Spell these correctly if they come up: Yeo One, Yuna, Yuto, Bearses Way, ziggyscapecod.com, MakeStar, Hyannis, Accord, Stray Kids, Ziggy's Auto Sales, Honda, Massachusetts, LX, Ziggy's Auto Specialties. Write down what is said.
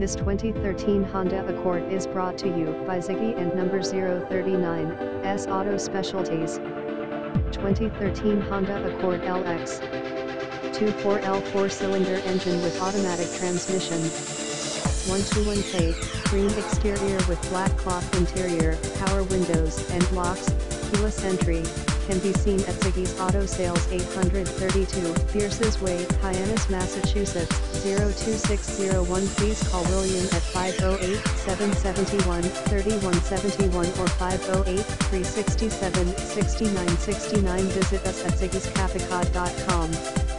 This 2013 Honda Accord is brought to you by Ziggy and number 039's Auto Specialties. 2013 Honda Accord LX 2.4L 4-cylinder engine with automatic transmission. 121 plate, green exterior with black cloth interior, power windows and locks, keyless entry, can be seen at Ziggy's Auto Sales 832, Bearses Way, Hyannis, Massachusetts, 02601. Please call William at 508-771-3171 or 508-367-6969. Visit us at ziggyscapecod.com.